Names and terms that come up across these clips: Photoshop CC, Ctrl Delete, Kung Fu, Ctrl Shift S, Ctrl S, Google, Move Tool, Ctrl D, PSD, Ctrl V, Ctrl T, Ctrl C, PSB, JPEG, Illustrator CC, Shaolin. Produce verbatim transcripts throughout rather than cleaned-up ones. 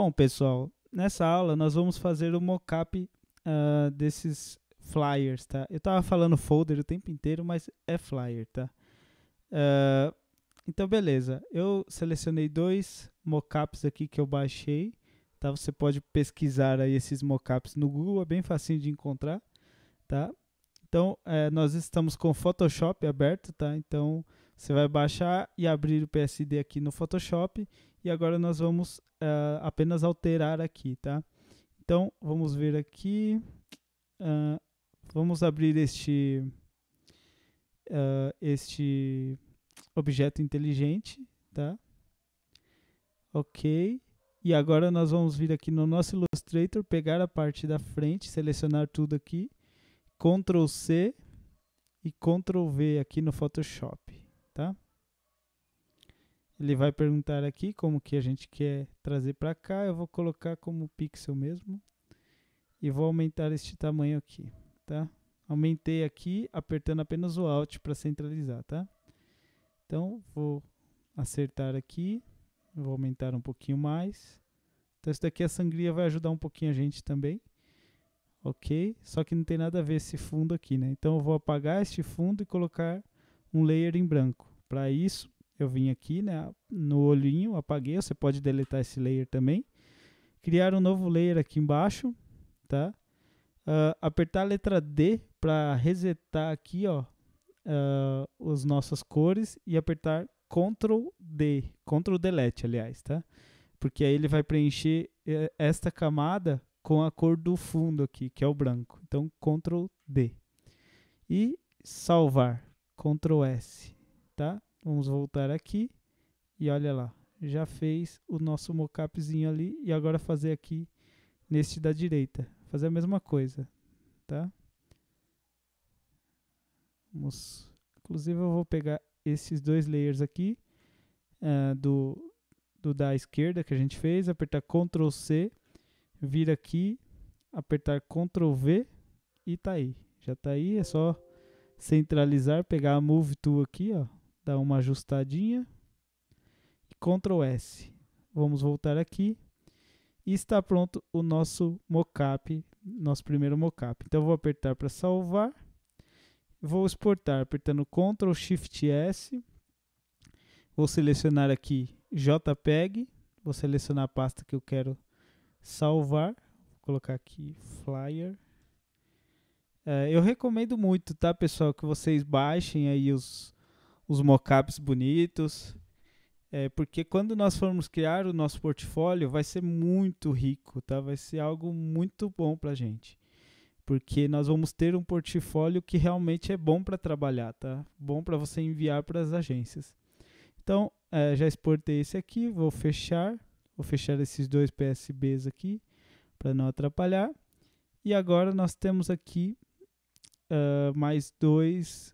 Bom, pessoal, nessa aula nós vamos fazer o mockup uh, desses flyers, tá? Eu estava falando folder o tempo inteiro, mas é flyer, tá? Uh, então, beleza. Eu selecionei dois mockups aqui que eu baixei, tá? Você pode pesquisar aí esses mockups no Google, é bem facinho de encontrar, tá? Então, é, nós estamos com o Photoshop aberto, tá? Então, você vai baixar e abrir o P S D aqui no Photoshop. E agora nós vamos uh, apenas alterar aqui, tá? Então, vamos ver aqui. Uh, vamos abrir este, uh, este objeto inteligente, tá? Ok. E agora nós vamos vir aqui no nosso Illustrator, pegar a parte da frente, selecionar tudo aqui. Ctrl C e Ctrl V aqui no Photoshop, tá? Ele vai perguntar aqui como que a gente quer trazer para cá. Eu vou colocar como pixel mesmo e vou aumentar este tamanho aqui, tá? Aumentei aqui apertando apenas o Alt para centralizar, tá? Então vou acertar aqui, vou aumentar um pouquinho mais. Então isso daqui a sangria vai ajudar um pouquinho a gente também. Ok, só que não tem nada a ver esse fundo aqui, né? Então eu vou apagar este fundo e colocar um layer em branco. Para isso, eu vim aqui, né, no olhinho, apaguei. Você pode deletar esse layer também. Criar um novo layer aqui embaixo, tá? Uh, apertar a letra D para resetar aqui, ó, uh, as nossas cores e apertar Ctrl D, Ctrl Delete, aliás, tá? Porque aí ele vai preencher esta camada com a cor do fundo aqui, que é o branco. Então, Ctrl D. E salvar. Ctrl S. Tá? Vamos voltar aqui. E olha lá. Já fez o nosso mockupzinho ali. E agora fazer aqui neste da direita. Fazer a mesma coisa. Tá? Vamos. Inclusive, eu vou pegar esses dois layers aqui. Uh, do, do da esquerda que a gente fez. Apertar Ctrl C. Vir aqui, apertar Ctrl V e tá aí. Já tá aí, é só centralizar, pegar a Move Tool aqui, ó, dar uma ajustadinha. E Ctrl S. Vamos voltar aqui. E está pronto o nosso mockup, nosso primeiro mockup. Então eu vou apertar para salvar. Vou exportar apertando Ctrl Shift S. Vou selecionar aqui JPEG, vou selecionar a pasta que eu quero salvar, vou colocar aqui flyer. É, eu recomendo muito, tá, pessoal, que vocês baixem aí os, os mockups bonitos, é, porque quando nós formos criar o nosso portfólio vai ser muito rico, tá? Vai ser algo muito bom pra gente, porque nós vamos ter um portfólio que realmente é bom para trabalhar, tá? Bom para você enviar para as agências. Então, é, já exportei esse aqui, vou fechar. Vou fechar esses dois P S Bs aqui para não atrapalhar. E agora nós temos aqui uh, mais, dois,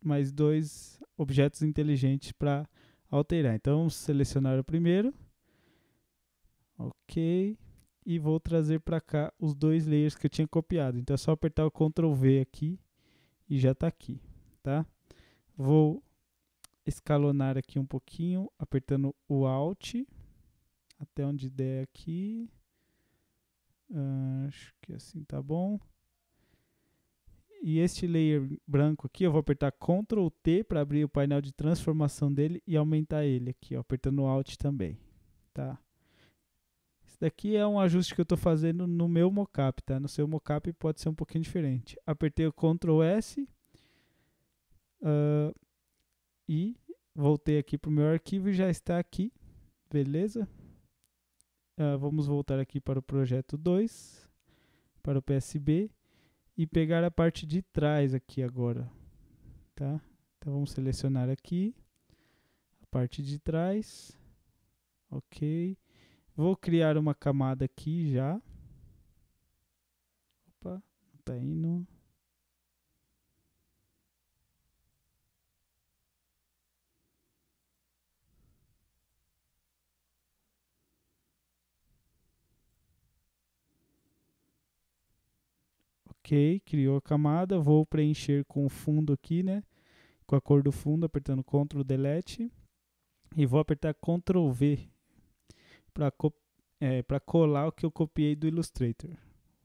mais dois objetos inteligentes para alterar. Então vamos selecionar o primeiro. Ok. E vou trazer para cá os dois layers que eu tinha copiado. Então é só apertar o Ctrl V aqui e já está aqui. Tá? Vou escalonar aqui um pouquinho, apertando o Alt. Até onde der aqui. Uh, acho que assim tá bom. E este layer branco aqui, eu vou apertar Ctrl T para abrir o painel de transformação dele e aumentar ele aqui, ó, apertando Alt também, tá? Isso daqui é um ajuste que eu tô fazendo no meu mockup, tá? No seu mockup pode ser um pouquinho diferente. Apertei o Ctrl S uh, e voltei aqui pro meu arquivo e já está aqui, beleza? Uh, vamos voltar aqui para o projeto dois, para o P S B, e pegar a parte de trás aqui agora, tá? Então vamos selecionar aqui, a parte de trás, ok. Vou criar uma camada aqui já. Opa, não tá indo. Ok, criou a camada, vou preencher com o fundo aqui, né? Com a cor do fundo, apertando Ctrl Delete. E vou apertar Ctrl V para é, para colar o que eu copiei do Illustrator.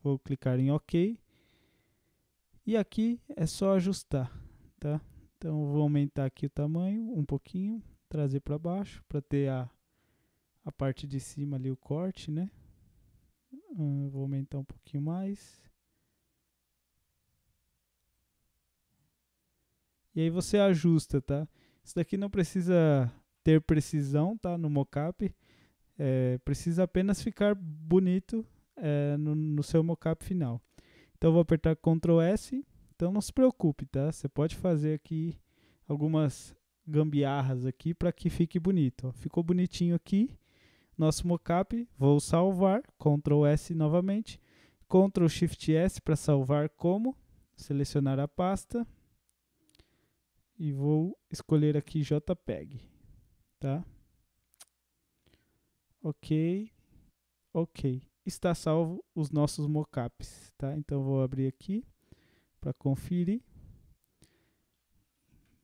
Vou clicar em OK. E aqui é só ajustar, tá? Então eu vou aumentar aqui o tamanho um pouquinho, trazer para baixo para ter a, a parte de cima ali o corte, né? Hum, vou aumentar um pouquinho mais. E aí você ajusta, tá? Isso daqui não precisa ter precisão, tá? No mockup. É, precisa apenas ficar bonito é, no, no seu mockup final. Então eu vou apertar Ctrl S. Então não se preocupe, tá? Você pode fazer aqui algumas gambiarras aqui para que fique bonito. Ó. Ficou bonitinho aqui. Nosso mockup, vou salvar. Ctrl S novamente. Ctrl Shift S para salvar como. Selecionar a pasta. E vou escolher aqui JPEG, tá? Ok, ok. Está salvo os nossos mockups, tá? Então vou abrir aqui para conferir.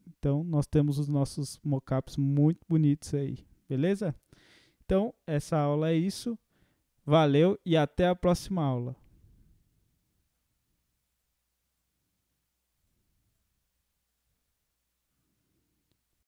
Então nós temos os nossos mockups muito bonitos aí, beleza? Então essa aula é isso. Valeu e até a próxima aula.